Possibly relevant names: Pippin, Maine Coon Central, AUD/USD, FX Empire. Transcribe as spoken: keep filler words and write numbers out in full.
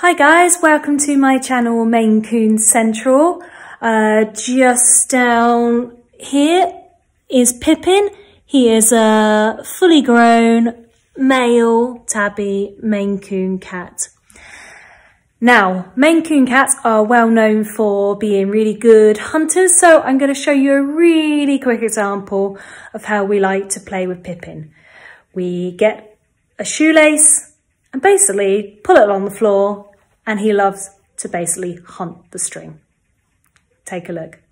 Hi guys, welcome to my channel Maine Coon Central. Uh, just down here is Pippin. He is a fully grown male tabby Maine Coon cat. Now, Maine Coon cats are well known for being really good hunters, so I'm going to show you a really quick example of how we like to play with Pippin. We get a shoelace and basically pull it along the floor, and he loves to basically hunt the string. Take a look.